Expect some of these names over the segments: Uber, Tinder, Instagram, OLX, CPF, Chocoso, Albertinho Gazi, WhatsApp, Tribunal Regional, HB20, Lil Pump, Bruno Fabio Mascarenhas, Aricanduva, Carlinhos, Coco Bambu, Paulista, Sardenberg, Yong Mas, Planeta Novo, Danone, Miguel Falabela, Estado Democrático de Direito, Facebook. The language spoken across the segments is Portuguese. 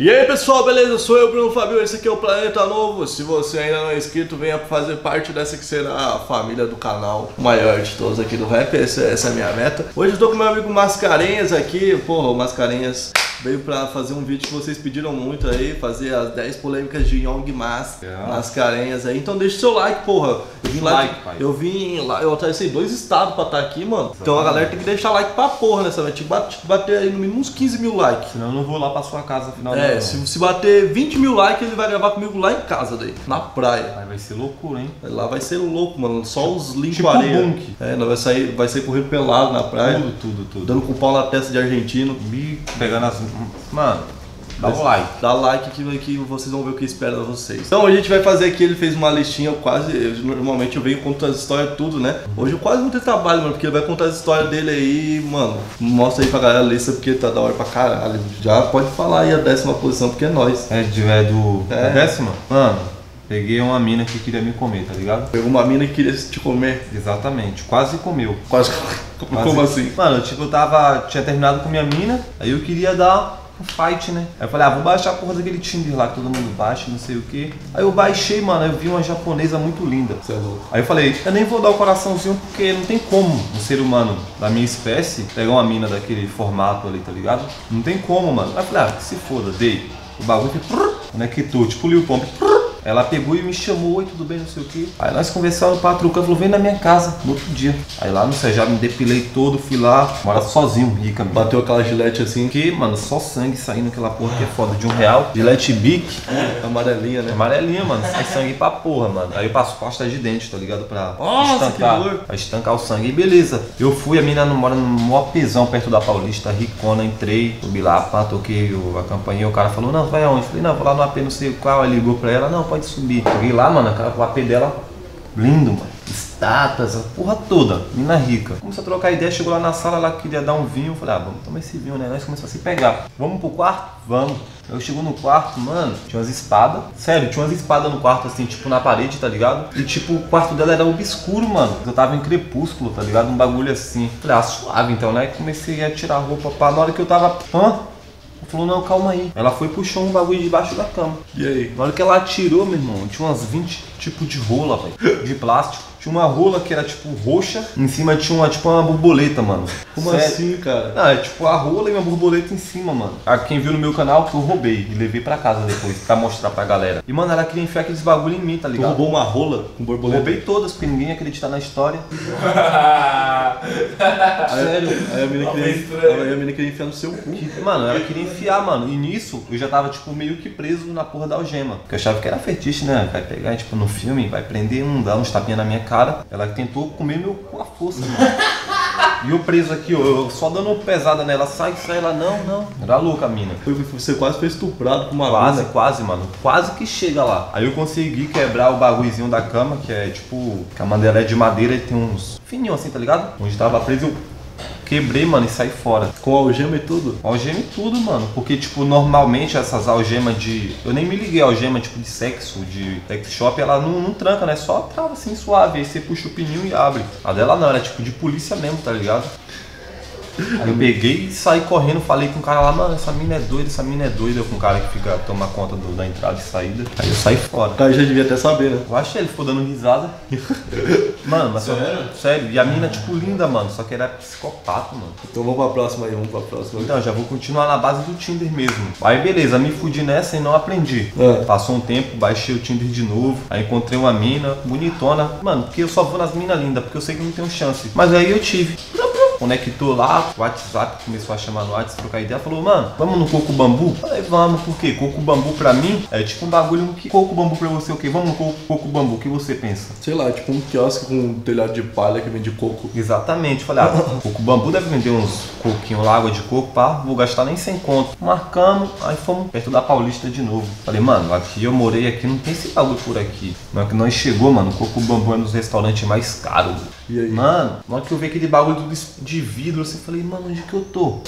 E aí pessoal, beleza? Sou eu, Bruno Fabio, esse aqui é o Planeta Novo. Se você ainda não é inscrito, venha fazer parte dessa que será a família do canal, o maior de todos aqui do rap, essa é a minha meta. Hoje eu tô com meu amigo Mascarenhas aqui, porra, o Mascarenhas veio pra fazer um vídeo que vocês pediram muito aí, fazer as 10 polêmicas de Yong Mas, Mascarenhas aí, então deixa o seu like, porra. Eu vim lá, eu atravessei 2 estados pra estar aqui, mano. Então a galera tem que deixar like pra porra nessa, né? Tinha que bater aí no mínimo uns 15 mil likes. Senão eu não vou lá pra sua casa afinal. É, se bater 20 mil likes, ele vai gravar comigo lá em casa daí, na praia. Aí vai ser loucura, hein? Lá vai ser louco, mano. Só os limpa-areia. Tipo é, nós vai sair correndo pelado na praia. Tudo. Dando com o pau na testa de argentino. Me pegando as... Mano, dá o like que vocês vão ver o que espera de vocês. Então a gente vai fazer aqui, ele fez uma listinha quase... Normalmente eu venho contando as histórias tudo, né? Hoje eu quase não tenho trabalho, mano, porque ele vai contar as histórias dele aí, mano. Mostra aí pra galera a lista, porque tá da hora pra caralho. Já pode falar aí a 10ª posição, porque é nóis. É 10ª? Mano, peguei uma mina que queria me comer, tá ligado? Pegou uma mina que queria te comer? Exatamente, quase comeu. Como assim? Mano, tipo, eu tava... Tinha terminado com minha mina, aí eu queria dar... um fight, né? Aí eu falei, ah, vou baixar a porra daquele Tinder lá que todo mundo baixa, não sei o que. Aí eu baixei, mano, eu vi uma japonesa muito linda. Você é louco. Aí eu falei, eu nem vou dar o coraçãozinho porque não tem como um ser humano da minha espécie pegar uma mina daquele formato ali, tá ligado? Não tem como, mano. Aí eu falei, ah, que se foda, dei. O bagulho que... né, que tu, tipo o Lil Pump. Ela pegou e me chamou, oi, tudo bem, não sei o que. Aí nós conversamos, patrucando, falou, vem na minha casa, no outro dia. Aí lá, não sei, já me depilei todo, fui lá, mora sozinho, rica. Mesmo. Bateu aquela gilete assim, que, mano, só sangue saindo, aquela porra que é foda, de R$1. Gilete bique, amarelinha, né? Amarelinha, mano, sai sangue pra porra, mano. Aí eu passo pasta de dente, tá ligado? Pra estancar, pra estancar o sangue, e beleza. Eu fui, a mina mora no maior pesão, perto da Paulista, ricona, entrei, subi lá, pá, toquei a campainha, o cara falou, não, vai aonde? Falei, não, vou lá no AP, não sei qual, aí ligou pra ela, não, pode subir. Cheguei lá, mano, o AP dela lindo, mano. Estátuas, a porra toda, mina rica. Começou a trocar ideia, chegou lá na sala, ela queria dar um vinho. Eu falei, ah, vamos tomar esse vinho, né? Nós começamos a se pegar. Vamos pro quarto? Vamos. Eu chego no quarto, mano, tinha umas espadas. Sério, tinha umas espadas no quarto, assim, tipo, na parede, tá ligado? E, tipo, o quarto dela era obscuro, mano. Eu tava em crepúsculo, tá ligado? Um bagulho assim. Falei, ah, suave, então, né? Comecei a tirar a roupa, pá. Na hora que eu tava... Hã? Falou, não, calma aí. Ela foi e puxou um bagulho debaixo da cama. E aí? Na hora que ela atirou, meu irmão, tinha umas 20 tipos de rola, velho. De plástico. Tinha uma rola que era tipo roxa. Em cima tinha uma, tipo, uma borboleta, mano. Como assim, cara? Não, é tipo a rola e uma borboleta em cima, mano. A quem viu no meu canal, que eu roubei e levei pra casa depois, pra mostrar pra galera. E, mano, ela queria enfiar aqueles bagulho em mim, tá ligado? Tu roubou uma rola com borboleta? Roubei todas, porque ninguém ia acreditar na história. Sério? Aí a menina queria enfiar no seu cu. Mano, ela queria enfiar, mano. E nisso, eu já tava, tipo, meio que preso na porra da algema. Porque eu achava que era fetiche, né? Vai pegar, tipo, no filme, vai prender um, dar uns tapinha na minha cara, ela tentou comer meu com a força, mano. E eu preso aqui, ó, eu só dando uma pesada nela, sai, ela não. Era louca a mina. Você quase foi estuprado com uma quase, bunda. Quase, mano. Quase que chega lá. Aí eu consegui quebrar o bagulhozinho da cama, que é tipo, a cama dela é de madeira e tem uns fininho assim, tá ligado? Onde tava preso eu quebrei, mano, e saí fora. Com algema e tudo? Algema e tudo, mano. Porque, tipo, normalmente essas algemas de... Eu nem me liguei, algema, tipo, de sex shop, ela não tranca, né? Só trava assim, suave. Aí você puxa o pininho e abre. A dela não, era tipo de polícia mesmo, tá ligado? Aí eu peguei e saí correndo, falei com o cara lá, mano, essa mina é doida, com o cara que fica, toma conta da entrada e saída. Aí eu saí fora. O cara já devia até saber, né? Eu achei, ele ficou dando risada. Mano, mas sério, e a mina, tipo, linda, mano, só que era psicopata, mano. Então vamos pra próxima aí. Então, já vou continuar na base do Tinder mesmo. Aí beleza, me fudi nessa e não aprendi. Passou um tempo, baixei o Tinder de novo, aí encontrei uma mina bonitona. Mano, porque eu só vou nas minas lindas, porque eu sei que não tenho chance. Mas aí eu tive. Conectou lá, o WhatsApp começou a chamar no WhatsApp, trocar ideia, falou, mano, vamos no Coco Bambu? Falei, vamos, por quê? Coco Bambu pra mim é tipo um bagulho, que Coco Bambu pra você, o quê? Vamos no Coco Bambu, o que você pensa? Sei lá, tipo um quiosque com um telhado de palha que vende coco. Exatamente, falei, ah, Coco Bambu deve vender uns coquinhos lá, água de coco, pá, vou gastar nem 100 conto. Marcamos, aí fomos perto da Paulista de novo. Falei, mano, aqui eu morei, aqui não tem esse bagulho por aqui. Não é que nós chegou, mano, o Coco Bambu é nos restaurantes mais caros. E aí? Mano, na hora que eu vi aquele bagulho de vidro, assim, eu falei, mano, onde que eu tô?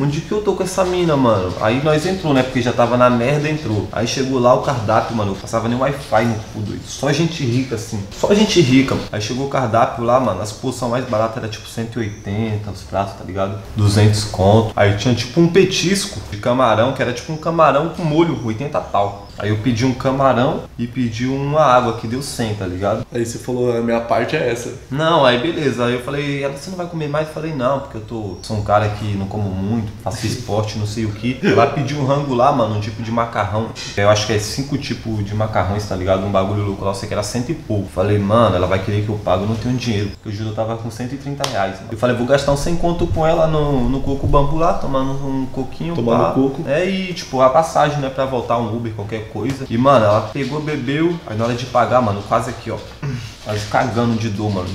Onde que eu tô com essa mina, mano? Aí nós entrou, né? Porque já tava na merda, entrou. Aí chegou lá o cardápio, mano, eu passava nem Wi-Fi no cu doido. Só gente rica, assim. Só gente rica, mano. Aí chegou o cardápio lá, mano, as porções mais baratas era tipo 180, os pratos, tá ligado? 200 conto. Aí tinha tipo um petisco de camarão, que era tipo um camarão com molho, 80 pau. Aí eu pedi um camarão e pedi uma água, que deu 100, tá ligado? Aí você falou, a minha parte é essa. Não, aí beleza. Aí eu falei, ela, você não vai comer mais? Eu falei, não, porque eu tô... sou um cara que não como muito, faço esporte, não sei o que. Ela pediu um rango lá, mano, um tipo de macarrão. Eu acho que é 5 tipos de macarrões, tá ligado? Um bagulho louco lá, eu sei que era 100 e pouco. Falei, mano, ela vai querer que eu pague, eu não tenho dinheiro. Eu juro, eu tava com 130 reais. Mano. Eu falei, vou gastar uns 100 conto com ela no Coco Bambu lá, tomando um coquinho. Tomando pá. Coco. É, e tipo, a passagem, né, pra voltar um Uber, qualquer coisa. E, mano, ela pegou, bebeu. Aí na hora de pagar, mano, quase aqui, ó. Quase cagando de dor, mano.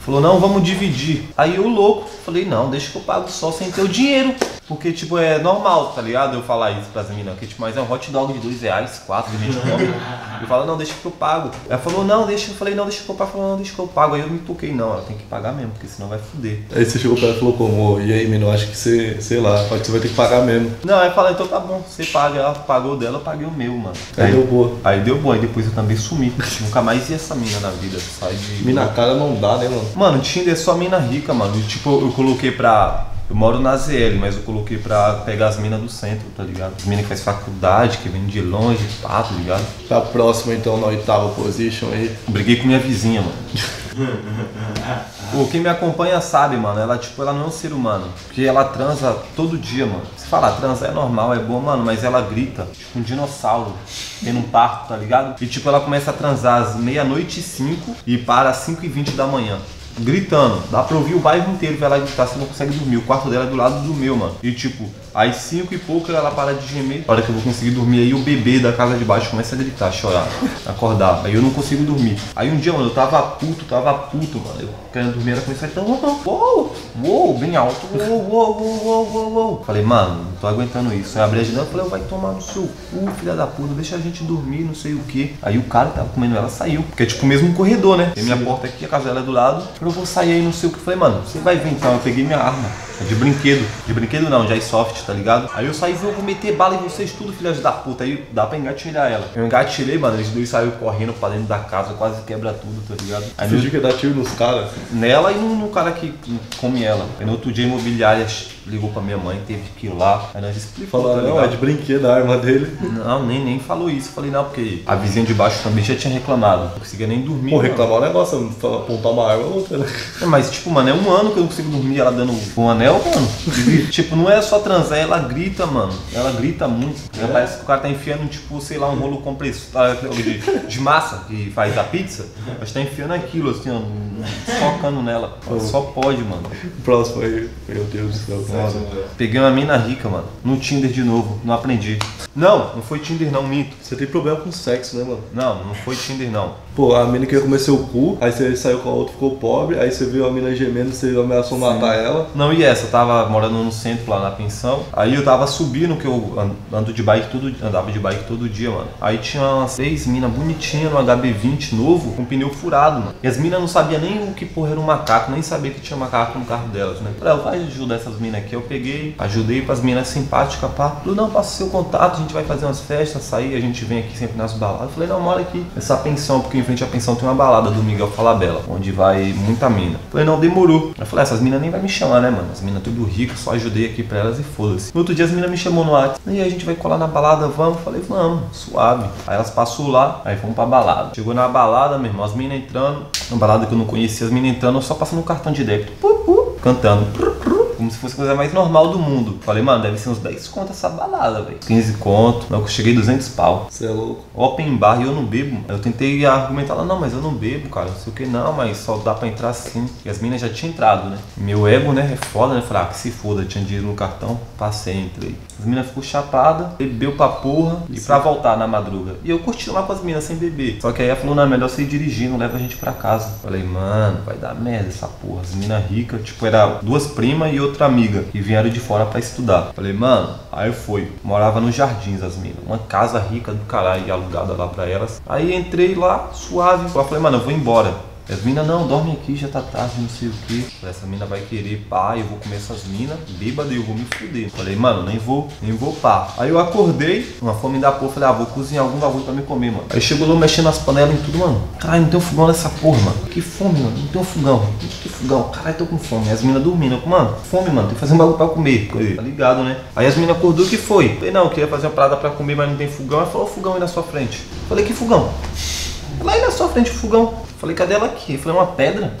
Falou, não, vamos dividir. Aí eu louco, falei, não, deixa que eu pago só sem ter o dinheiro. Porque, tipo, é normal, tá ligado? Eu falar isso pras meninas, que tipo, mas é um hot dog de 2 reais, 4 de 20. Eu falo, não, deixa que eu pago. Ela falou, não, deixa. Eu falei, não, deixa que eu pago. Ela falou, não, deixa que eu pago. Aí eu me toquei, não, ela tem que pagar mesmo, porque senão vai foder. Aí você chegou pra ela e falou, como, e aí, menino, acho que você, sei lá, você vai ter que pagar mesmo. Não, aí eu falei, então tá bom, você paga. Ela pagou dela, eu paguei o meu, mano. Aí deu boa. Aí deu boa, aí depois eu também sumi. Nunca mais ia essa mina na vida. Sai de... Mina cara não dá, né, mano? Mano, Tinder é só mina rica, mano. E, tipo, eu coloquei pra... Eu moro na ZL, mas eu coloquei pra pegar as minas do centro, tá ligado? As minas que faz faculdade, que vem de longe, pá, tá ligado? Tá próximo, então, na 8ª position aí. Briguei com minha vizinha, mano. Pô, quem me acompanha sabe, mano, ela, tipo, ela não é um ser humano. Porque ela transa todo dia, mano. Se falar transa é normal, é bom, mano, mas ela grita, tipo um dinossauro, tendo um parto, tá ligado? E, tipo, ela começa a transar às 00:05 e para às 5:20 da manhã. Gritando, dá pra ouvir o bairro inteiro pra ela gritar, você não consegue dormir, o quarto dela é do lado do meu, mano. E tipo, às 5 e pouco ela para de gemer, a hora que eu vou conseguir dormir, aí o bebê da casa de baixo começa a gritar, chorar, acordar, aí eu não consigo dormir. Aí um dia, mano, eu tava puto, mano, eu querendo dormir, ela começou a gritar, uou, bem alto, uou. Falei, mano, não tô aguentando isso. Aí abri a janela e falei, vai tomar no seu cu, filha da puta, deixa a gente dormir, não sei o que. Aí o cara que tava comendo ela saiu, porque é tipo o mesmo corredor, né? Tem minha porta aqui, a casa dela é do lado. Eu vou sair aí, não sei o que. Falei, mano, você vai vir então. Eu peguei minha arma de brinquedo não, de airsoft, tá ligado? Aí eu saí e vou meter bala em vocês tudo, filhas da puta. Aí dá pra engatilhar ela. Eu engatilhei, mano, eles dois saíram correndo pra dentro da casa, quase quebra tudo, tá ligado? Aí você que dá tiro nos caras? Nela e no cara que come ela. Aí no outro dia, a imobiliária ligou pra minha mãe, teve que ir lá. Aí nós explicamos. Falaram, não, é de brinquedo a arma dele. Não, nem falou isso. Falei, não, porque a vizinha de baixo também já tinha reclamado. Não conseguia nem dormir. Pô, reclamar é um negócio, apontar uma arma ou outra. É, mas tipo, mano, é um ano que eu não consigo dormir ela dando um anel, mano. Tipo, não é só transar, ela grita, mano. Ela grita muito. É? Parece que o cara tá enfiando, tipo, sei lá, um rolo compressor de massa que faz a pizza. Mas tá enfiando aquilo, assim, ó, focando nela. Ela só pode, mano. Próximo aí, meu Deus do céu. Peguei uma mina rica, mano. No Tinder de novo, não aprendi. Não foi Tinder não, mito. Você tem problema com sexo, né, mano? Não foi Tinder não. Pô, a mina que ia comer seu cu, aí você saiu com a outra, ficou pobre, aí você viu a mina gemendo, você ameaçou matar ela. Não, e essa? Eu tava morando no centro, lá na pensão, aí eu tava subindo, que eu andava de bike todo dia, mano. Aí tinha umas 6 minas bonitinhas no HB20 novo, com pneu furado, mano. E as minas não sabiam nem o que porra era um macaco, nem sabia que tinha macaco no carro delas, né? Falei, vai ajudar essas minas aqui. Eu peguei, ajudei pras minas simpáticas, pá. Falei, não, passa seu contato, a gente vai fazer umas festas, sair, a gente vem aqui sempre nas baladas. Eu falei, não, mora aqui nessa pensão, porque em frente à pensão tem uma balada do Miguel Falabela, onde vai muita mina. Eu falei, não, demorou. Eu falei, essas minas nem vai me chamar, né, mano? As minas tudo rico, só ajudei aqui pra elas e foda-se. No outro dia as minas me chamou no WhatsApp. E aí, a gente vai colar na balada, vamos? Eu falei, vamos, suave. Aí elas passou lá, aí fomos pra balada. Chegou na balada, meu irmão, as minas entrando. Uma balada que eu não conhecia, as minas entrando, eu só passando um cartão de débito. Cantando. Como se fosse a coisa mais normal do mundo. Falei, mano, deve ser uns 10 conto essa balada, velho. 15 conto. Não, eu cheguei 200 pau. Você é louco. Open bar e eu não bebo. Eu tentei argumentar lá, não, mas eu não bebo, cara. Não sei o que, não, mas só dá pra entrar sim. E as minas já tinham entrado, né? Meu ego, né, é foda, né? Falei, ah, que se foda, tinha dinheiro no cartão. Passei, entrei. As minas ficou chapada, bebeu pra porra e pra voltar na madruga. E eu curti lá com as minas sem beber. Só que aí ela falou, não, é melhor você ir dirigindo, leva a gente pra casa. Falei, mano, vai dar merda essa porra. As minas ricas, tipo, era 2 primas e outra amiga que vieram de fora pra estudar. Falei, mano, aí eu fui. Morava nos Jardins as minas. Uma casa rica do caralho alugada lá pra elas. Aí entrei lá, suave. Eu falei, mano, eu vou embora. As mina, não, dorme aqui, já tá tarde, não sei o que. Essa mina vai querer, pá, eu vou comer essas minas, bêbada, eu vou me fuder. Falei, mano, nem vou pá. Aí eu acordei, uma fome da porra, falei, ah, vou cozinhar algum bagulho pra me comer, mano. Aí chegou lá mexendo nas panelas e tudo, mano. Caralho, não tem um fogão nessa porra, mano. Que fome, mano, não tem um fogão. Que fogão, caralho, tô com fome. Aí as minas dormindo, eu, mano, fome, mano, tem que fazer um bagulho pra comer. Falei, tá ligado, né? Aí as minas acordou, que foi? Eu falei, não, eu queria fazer uma parada pra comer, mas não tem fogão. Ela falou, o fogão aí na sua frente. Eu falei, que fogão? Lá aí na sua frente o fogão. Falei, cadê ela aqui? Eu falei, uma pedra?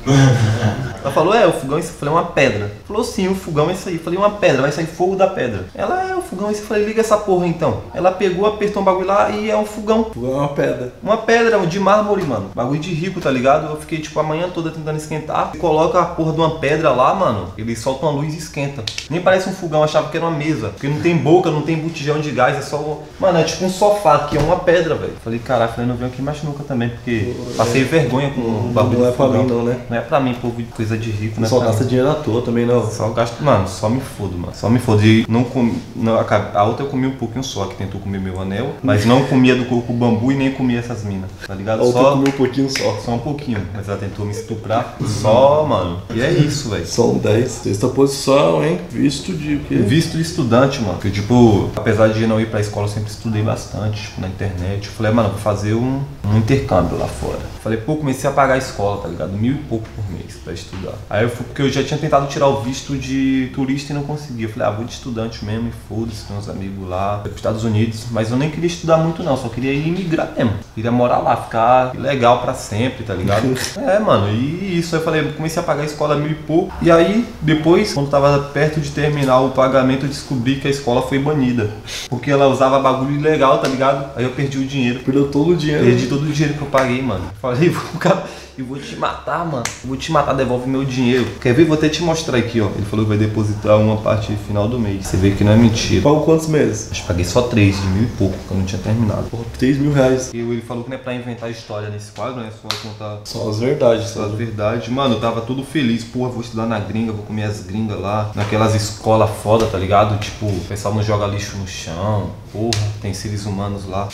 Ela falou, é, o fogão é isso. Eu falei, uma pedra. Falou, sim, o fogão é isso aí. Eu falei, uma pedra, vai sair fogo da pedra. Ela, é, o fogão é isso. Eu falei, liga essa porra então. Ela pegou, apertou um bagulho lá e é um fogão. Fogão é uma pedra. Uma pedra, de mármore, mano. Bagulho de rico, tá ligado? Eu fiquei, tipo, a manhã toda tentando esquentar. Coloca a porra de uma pedra lá, mano. Ele solta uma luz e esquenta. Nem parece um fogão, eu achava que era uma mesa. Porque não tem boca, não tem botijão de gás, é só... Mano, é tipo um sofá que é uma pedra, velho. Falei, caralho, falei, não venho aqui mais nunca também, porque passei vergonha. Não é pra mim, não, né? Não é pra mim, povo, coisa de rico, né? Só gasta dinheiro à toa também, não. Só gasto, mano, só me fodo, mano. Só me fodo. E não comi. Não, a outra eu comi um pouquinho só, que tentou comer meu anel, mas não comia do Coco Bambu e nem comia essas minas, tá ligado? A outra comeu um pouquinho só. Só um pouquinho, mas ela tentou me estuprar só, mano. E é isso, velho. São 10. Sexta posição, hein? Visto de quê? Visto de estudante, mano. Porque, tipo, apesar de não ir pra escola, eu sempre estudei bastante, tipo, na internet. Eu falei, mano, vou fazer um intercâmbio lá fora. Falei, pô, comecei a pagar a escola, tá ligado? 1000 e pouco por mês pra estudar. Aí eu fui, porque eu já tinha tentado tirar o visto de turista e não conseguia. Eu falei, ah, vou de estudante mesmo e foda-se, tem uns amigos lá. Fui pros Estados Unidos, mas eu nem queria estudar muito não, só queria ir imigrar mesmo. Queria morar lá, ficar legal pra sempre, tá ligado? É, mano, e isso. Aí eu falei, comecei a pagar a escola 1000 e pouco. E aí, depois, quando tava perto de terminar o pagamento, eu descobri que a escola foi banida. Porque ela usava bagulho ilegal, tá ligado? Aí eu perdi o dinheiro. Perdeu todo o dinheiro? Perdi todo o dinheiro que eu paguei, mano. Falei, o cara, eu vou te matar, mano. Eu vou te matar, devolve meu dinheiro. Quer ver? Vou até te mostrar aqui, ó. Ele falou que vai depositar uma parte final do mês. Você vê que não é mentira. Pagou quantos meses? Acho que paguei só 3, de 1000 e pouco, que eu não tinha terminado. Porra, 3 mil reais. E ele falou que não é pra inventar história nesse quadro, né? Só contar. Só as verdades. Só as verdades. Mano, eu tava todo feliz. Porra, vou estudar na gringa, vou comer as gringas lá. Naquelas escolas foda, tá ligado? Tipo, o pessoal não joga lixo no chão. Porra, tem seres humanos lá.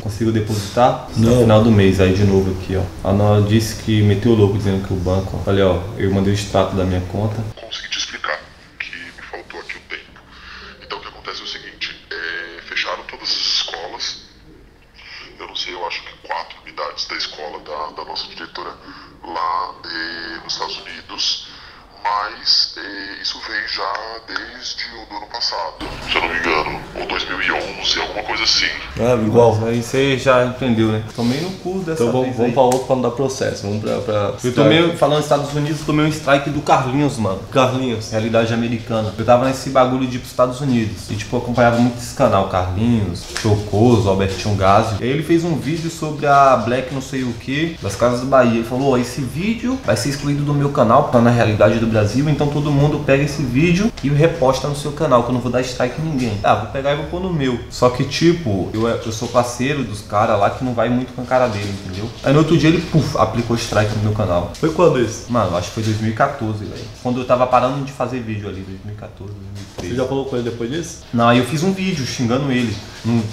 Consigo depositar? Não. No final do mês, aí de novo aqui, ó. A Ana disse que meteu o louco dizendo que o banco... Ó. Olha, ó, eu mandei o extrato da minha conta. Consegui te explicar que me faltou aqui o tempo. Então o que acontece é o seguinte, fecharam todas as escolas. Eu não sei, eu acho que 4 unidades da escola da nossa diretora lá nos Estados Unidos. Mas isso vem já desde o do ano passado, se eu não me engano, ou 2011, alguma coisa assim. Ah, igual. Mas aí você já entendeu, né? Tomei no cu dessa então, vez. Então vamos pra outro pra não dar processo, vamos pra... Eu tomei, falando nos Estados Unidos, tomei um strike do Carlinhos, mano. Carlinhos. Realidade americana. Eu tava nesse bagulho de ir pros Estados Unidos. E tipo, eu acompanhava muito esse canal, Carlinhos, Chocoso, Albertinho Gazi. E aí ele fez um vídeo sobre a Black não sei o que, das Casas Bahia. Ele falou, ó, esse vídeo vai ser excluído do meu canal, tá na realidade do Brasil, então todo mundo pega esse vídeo e reposta no seu canal, que eu não vou dar strike em ninguém. Ah, vou pegar e vou pôr no meu. Só que tipo, eu sou parceiro dos caras lá que não vai muito com a cara dele, entendeu? Aí no outro dia ele, puf, aplicou strike no meu canal. Foi quando isso? Mano, acho que foi 2014, velho. Quando eu tava parando de fazer vídeo ali, 2014, 2013. Você já colocou ele depois disso? Não, aí eu fiz um vídeo xingando ele.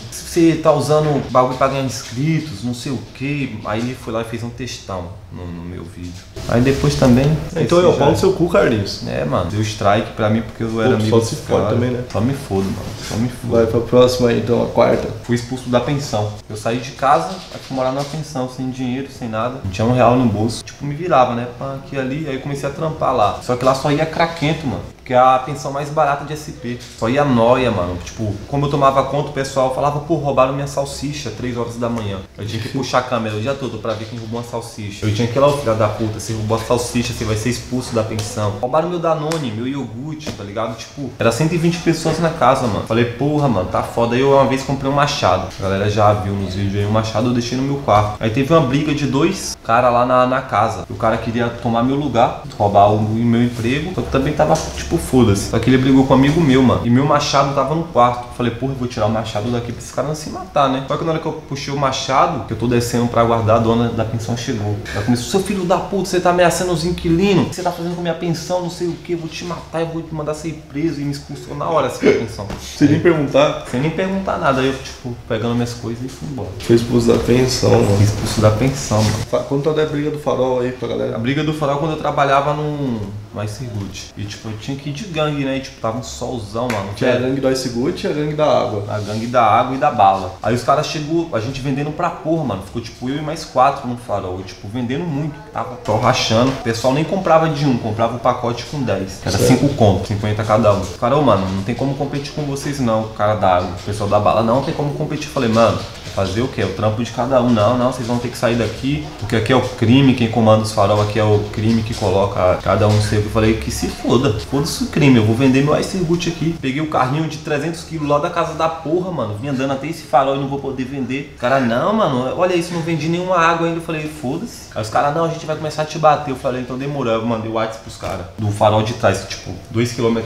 Você tá usando bagulho pra ganhar inscritos, não sei o que. Aí ele foi lá e fez um textão no meu vídeo. Aí depois também... Então eu falo seu cu, Carlinhos. É, mano. Deu strike pra mim porque eu era amigo. Só se fode também, né? Só me fodo, mano. Só me fodo. Vai pra próxima aí, então, a quarta. Fui expulso da pensão. Eu saí de casa pra morar numa pensão, sem dinheiro, sem nada. Não tinha R$1 no bolso. Tipo, me virava, né? Pra aqui ali. Aí eu comecei a trampar lá. Só que lá só ia craquento, mano. Porque é a pensão mais barata de SP. Só ia nóia, mano. Tipo, como eu tomava conta, o pessoal falava, pô, roubaram minha salsicha 3 horas da manhã. Eu tinha que puxar a câmera o dia todo pra ver quem roubou uma salsicha. Eu tinha que ir lá, o filho da puta, se roubou a salsicha, você vai ser expulso da pensão. Roubaram meu Danone, meu iogurte, tá ligado? Tipo, era 120 pessoas na casa, mano. Falei, porra, mano, tá foda. Aí eu uma vez comprei um machado. A galera já viu nos vídeos aí um machado, eu deixei no meu quarto. Aí teve uma briga de 2 caras lá na casa. O cara queria tomar meu lugar, roubar o meu emprego. Só que também tava, tipo, tipo, foda-se. Só que ele brigou com um amigo meu, mano. E meu machado tava no quarto. Falei, porra, eu vou tirar o machado daqui pra esse cara não se matar, né? Só que na hora que eu puxei o machado, que eu tô descendo pra guardar, a dona da pensão chegou. Ela começou, seu filho da puta, você tá ameaçando os inquilinos. O que você tá fazendo com a minha pensão? Não sei o que, eu vou te matar, eu vou te mandar sair preso. E me expulsou na hora essa pensão. Sem nem perguntar? Sem nem perguntar nada. Aí eu, tipo, pegando minhas coisas e fui embora. Foi expulso da pensão, mano. Fui expulso da pensão, mano. Conta da briga do farol aí pra galera. A briga do farol quando eu trabalhava no Icegut. E tipo, eu tinha que ir de gangue, né? E tipo, tava um solzão, mano. Tinha a gangue do Icegut e a gangue da água. A gangue da água e da bala. Aí os caras chegou, a gente vendendo pra porra, mano. Ficou tipo eu e mais 4 no farol. E tipo, vendendo muito. Tava rachando. O pessoal nem comprava de um, comprava um pacote com 10. Era 5 contos, 50 cada um. O cara, ô, mano, não tem como competir com vocês não, o cara da água. O pessoal da bala, não tem como competir. Eu falei, mano, fazer o que? O trampo de cada um. Não, vocês vão ter que sair daqui, porque aqui é o crime, quem comanda os farol aqui é o crime que coloca cada um seu. Eu falei que se foda, foda-se o crime, eu vou vender meu Ice Boot aqui. Peguei o carrinho de 300 quilos lá da casa da porra, mano, vim andando até esse farol e não vou poder vender. O cara, não, mano, olha isso, não vendi nenhuma água ainda. Eu falei, foda-se. Aí os caras, não, a gente vai começar a te bater. Eu falei, então demorou, eu mandei o WhatsApp pros caras do farol de trás, tipo, 2 km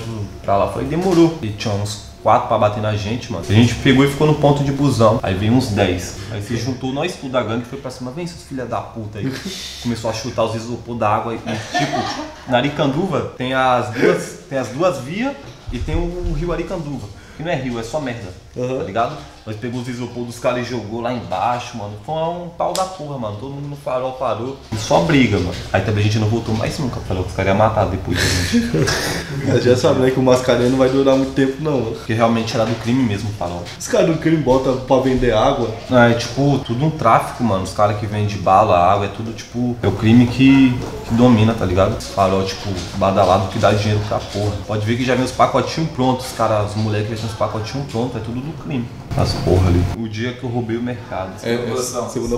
pra lá. Eu falei, demorou. E tinha uns 4 pra bater na gente, mano. A gente pegou e ficou no ponto de busão. Aí veio uns 10. Aí se juntou nós tudo da gangue e foi pra cima. Vem, seus filha da puta aí. Começou a chutar os isopor da água aí. Tipo, na Aricanduva tem as duas vias e tem o rio Aricanduva. Que não é rio, é só merda. Uhum. Tá ligado? Nós pegamos os isopor dos caras e jogou lá embaixo, mano. Foi um pau da porra, mano. Todo mundo no farol parou. E só briga, mano. Aí também a gente não voltou mais nunca. Falou que os caras iam matar depois da gente. Já sabe, né, que o Mascarenhas não vai durar muito tempo, não, mano. Porque realmente era do crime mesmo o farol. Os caras do crime botam pra vender água. É, tipo, tudo um tráfico, mano. Os caras que vendem bala, água, é tudo, tipo... É o crime que domina, tá ligado? Os farol, tipo, badalado que dá dinheiro pra porra. Pode ver que já vem os pacotinhos prontos. Os caras, os moleques já tinham os pacotinhos prontos. É tudo do crime. As porra ali. O dia que eu roubei o mercado. Segunda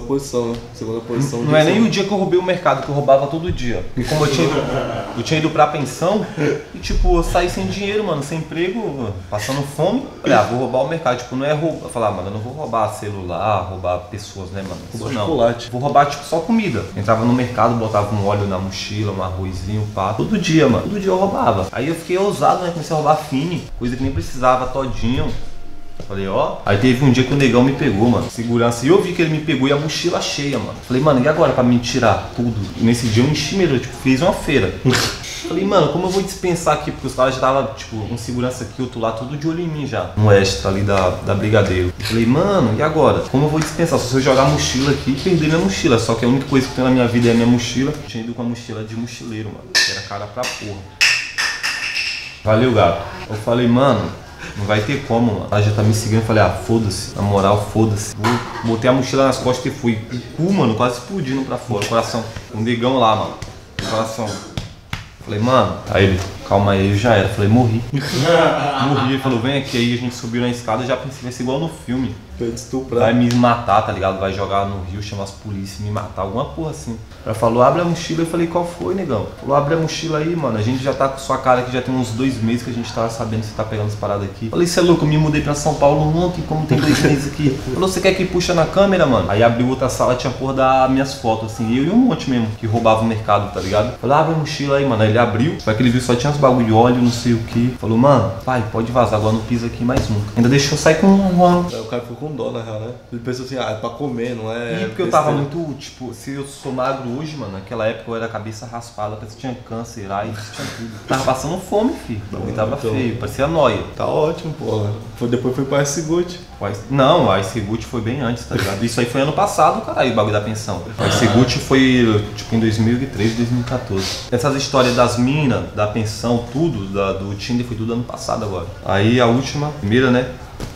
posição, né? Segunda posição. Não é nem o dia que eu roubei o mercado, que eu roubava todo dia. E como eu tinha ido pra pensão, e tipo, eu saí sem dinheiro, mano, sem emprego, passando fome. Falei, vou roubar o mercado. Tipo, não é roubar. Falar, mano, eu não vou roubar celular, roubar pessoas, né, mano? Isso não. Chocolate. Vou roubar, tipo, só comida. Entrava no mercado, botava um óleo na mochila, um arrozinho, pá. Todo dia, mano. Todo dia eu roubava. Aí eu fiquei ousado, né? Comecei a roubar fine, coisa que nem precisava, todinho. Falei, ó. Aí teve um dia que o negão me pegou, mano. Segurança. E eu vi que ele me pegou e a mochila cheia, mano. Falei, mano, e agora pra me tirar tudo? E nesse dia eu enchi mesmo, tipo, fiz uma feira. Falei, mano, como eu vou dispensar aqui? Porque os caras já estavam, tipo, um segurança aqui, outro lá, tudo de olho em mim já. Um extra ali da brigadeiro. Falei, mano, e agora? Como eu vou dispensar? Só se eu jogar a mochila aqui e perder minha mochila. Só que a única coisa que tem na minha vida é a minha mochila. Eu tinha ido com a mochila de mochileiro, mano. Era cara pra porra. Valeu, gato. Eu falei, mano... Não vai ter como, mano. Ela já tá me seguindo. Eu falei, foda-se. Na moral, foda-se. Botei a mochila nas costas e fui. O cu, mano, quase explodindo pra fora. O coração. Um negão lá, mano. O coração. Falei, mano. Aí ele, calma aí, eu já era. Falei, morri. Morri. Ele falou, vem aqui. Aí a gente subiu na escada e já pensei, vai ser igual no filme. Vai me matar, tá ligado? Vai jogar no rio, chamar as polícias, me matar, alguma porra assim. Ela falou, abre a mochila. Eu falei, qual foi, negão? Falou, abre a mochila aí, mano. A gente já tá com sua cara aqui, já tem uns 2 meses que a gente tá sabendo que você tá pegando as paradas aqui. Falei, cê é louco, eu me mudei pra São Paulo ontem, como tem 2 meses aqui. Falou, você quer que puxa na câmera, mano? Aí abriu outra sala, tinha porra das minhas fotos, assim, eu e um monte mesmo, que roubava o mercado, tá ligado? Falei, abre a mochila aí, mano. Aí ele abriu, só que ele viu, só tinha uns bagulho de óleo, não sei o que. Falou, mano, vai, pode vazar, agora não pisa aqui mais nunca. Ainda deixou sair com um. Aí o cara ficou com dó, na real, né? Ele pensou assim, é pra comer, não é... E porque eu tava muito, tipo, se eu sou magro hoje, mano, naquela época eu era cabeça raspada, parece que tinha câncer, AIDS, tinha tudo. Tava passando fome, filho. Ele tava então, feio, parecia nóia. Tá ótimo, porra. Depois foi pro Icegut. Não, o Icegut foi bem antes, tá ligado? Isso aí foi ano passado, caralho, o bagulho da pensão. O Icegut foi, tipo, em 2013, 2014. Essas histórias das minas, da pensão, tudo, do Tinder, foi tudo ano passado agora. Aí a última, primeira, né?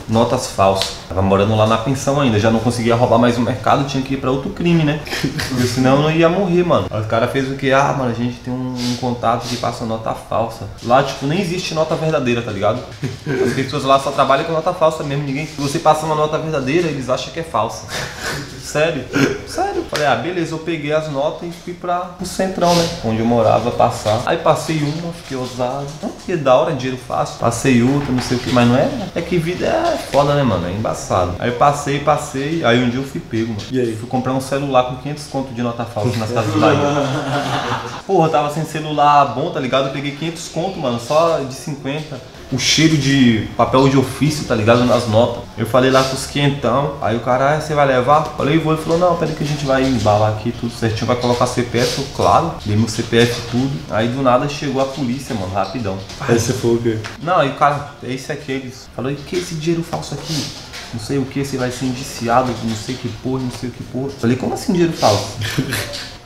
Notas falsas. Tava morando lá na pensão ainda, já não conseguia roubar mais o mercado, tinha que ir pra outro crime, né? Porque senão eu não ia morrer, mano. Aí o cara fez o que? Mano, a gente tem um contato que passa nota falsa. Lá, tipo, nem existe nota verdadeira, tá ligado? As pessoas lá só trabalham com nota falsa mesmo, ninguém... Se você passa uma nota verdadeira, eles acham que é falsa. sério? Sério. Falei, ah, beleza, eu peguei as notas e fui pra o centrão, né? Onde eu morava, passar. Aí passei uma, fiquei ousado. Não, que da hora, dinheiro fácil. Passei outra, não sei o que, mas não é... É que vida é foda, né, mano? É embaçado. Aí passei. Aí um dia eu fui pego, mano. E aí? Fui comprar um celular com 500 conto de nota falsa nas Casas Bahia. Porra, eu tava sem celular bom, tá ligado? Eu peguei 500 conto, mano, só de 50. O cheiro de papel de ofício, tá ligado? Nas notas. Eu falei lá com os quentão. Aí o cara, ah, você vai levar? Falei, vou. Ele falou, não, peraí que a gente vai embalar aqui tudo certinho. Vai colocar CPF, claro. Dei meu CPF tudo. Aí do nada chegou a polícia, mano, rapidão. Aí você falou o quê? Não, aí o cara, é isso aqui. Eles falou, e que esse dinheiro falso aqui? Não sei o que, você vai ser indiciado, não sei que porra, não sei o que porra. Falei, como assim dinheiro falso?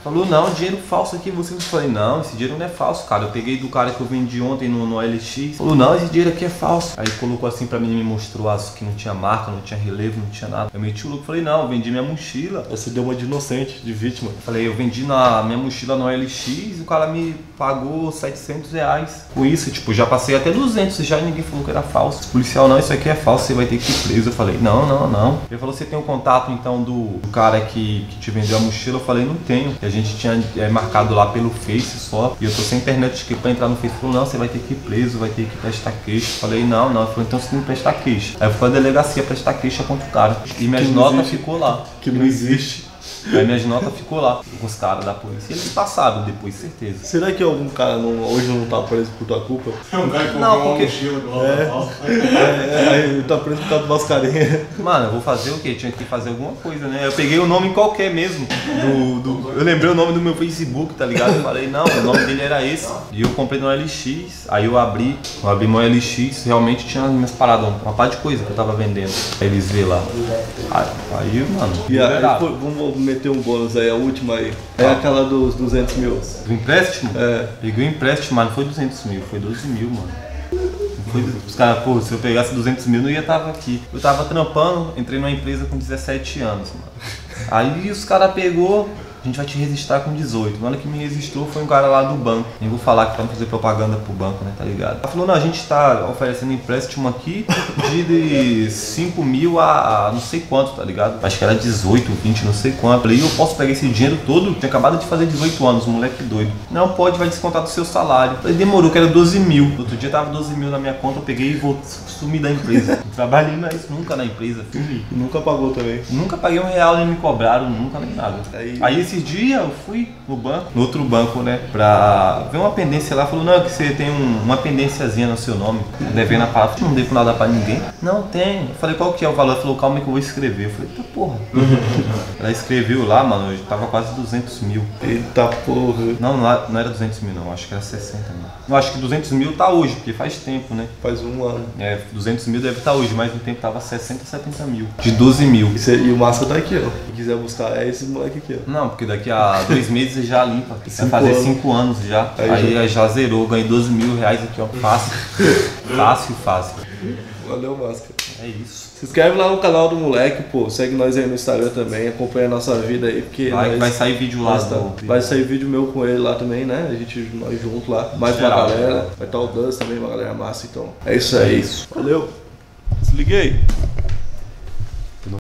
Falou, não, dinheiro falso aqui, você não. Falei, não, esse dinheiro não é falso, cara. Eu peguei do cara que eu vendi ontem no OLX. Falou, não, esse dinheiro aqui é falso. Aí colocou assim pra mim e me mostrou as que não tinha marca, não tinha relevo, não tinha nada. Eu meti o louco, falei, não, eu vendi minha mochila. Você deu uma de inocente, de vítima. Falei, eu vendi na minha mochila no OLX e o cara me pagou 700 reais. Com isso, tipo, já passei até 200 já e ninguém falou que era falso. O policial, não, isso aqui é falso, você vai ter que ir preso. Eu falei, não, não, não. Ele falou, você tem um contato então do cara que te vendeu a mochila? Eu falei, não tenho. A gente tinha marcado lá pelo Face só. E eu tô sem internet aqui pra entrar no Face. Falou, não, você vai ter que ir preso, vai ter que prestar queixa. Falei, não, não. Ele falou, então você tem que prestar queixa. Aí eu fui à delegacia prestar queixa contra o cara. E minhas notas ficou lá. Que não existe. Aí minhas notas ficou lá com os caras da polícia. Eles passaram depois, certeza. Será que algum cara não, hoje não tá preso por tua culpa? Não, porque... ele tá preso por causa do Mascarenhas. Mano, eu vou fazer o quê? Tinha que fazer alguma coisa, né? Eu peguei o nome qualquer mesmo. Eu lembrei o nome do meu Facebook, tá ligado? Eu falei, não, o nome dele era esse. E eu comprei no OLX. Aí eu abri meu OLX. Realmente tinha minhas paradas, uma par de coisa que eu tava vendendo. Aí eles vê lá. Aí, mano... E aí, vamos meter um bônus aí, a última aí. É aquela dos 200 mil. Do empréstimo? É. Peguei o empréstimo, mas não foi 200 mil, foi 12 mil, mano. Os caras, pô, se eu pegasse 200 mil, não ia tava aqui. Eu tava trampando, entrei numa empresa com 17 anos, mano. Aí os caras pegou, a gente vai te registrar com 18. Na hora que me registrou foi um cara lá do banco. Nem vou falar que pra não fazer propaganda pro banco, né, tá ligado? Ela falou, não, a gente tá oferecendo empréstimo aqui de 5 mil a não sei quanto, tá ligado? Acho que era 18, 20, não sei quanto. Falei, eu posso pegar esse dinheiro todo? Tinha acabado de fazer 18 anos, moleque doido. Não, pode, vai descontar do seu salário. Falei, demorou, que era 12 mil. No outro dia tava 12 mil na minha conta, eu peguei e vou sumir da empresa. Não trabalhei mais nunca na empresa, filho. Nunca pagou também? Nunca paguei um real, nem me cobraram, nunca nem nada. Aí esse dia eu fui no banco, no outro banco, né, pra ver uma pendência lá. Falou, não, que você tem uma pendênciazinha no seu nome, devendo a palavra. Não devo nada pra ninguém. Não, tem. Eu falei, qual que é o valor? Ele falou, calma aí que eu vou escrever. Eu falei, tá porra. Ela escreveu lá, mano, eu tava quase 200 mil. Eita porra. Não, não era 200 mil não, acho que era 60 mil. Eu acho que 200 mil tá hoje, porque faz tempo, né? Faz um ano. É, 200 mil deve estar hoje, mas no tempo tava 60, 70 mil. De 12 mil. E o massa tá aqui, ó. Se quiser buscar, é esse moleque aqui, ó. Não, porque daqui a 2 meses você já limpa. Vai fazer 5 anos já. Aí já zerou, ganhei 12 mil reais aqui, ó. Fácil. Fácil, fácil. Valeu, Máscara. É isso. Se inscreve lá no canal do moleque, pô. Segue nós aí no Instagram também. Acompanha a nossa vida aí, porque... Vai sair vídeo lá. Vai sair vídeo meu com ele lá também, né? A gente, nós juntos lá. Mais uma galera. Vai estar o Dance também, uma galera massa. Então, é isso aí. Valeu. Desliguei.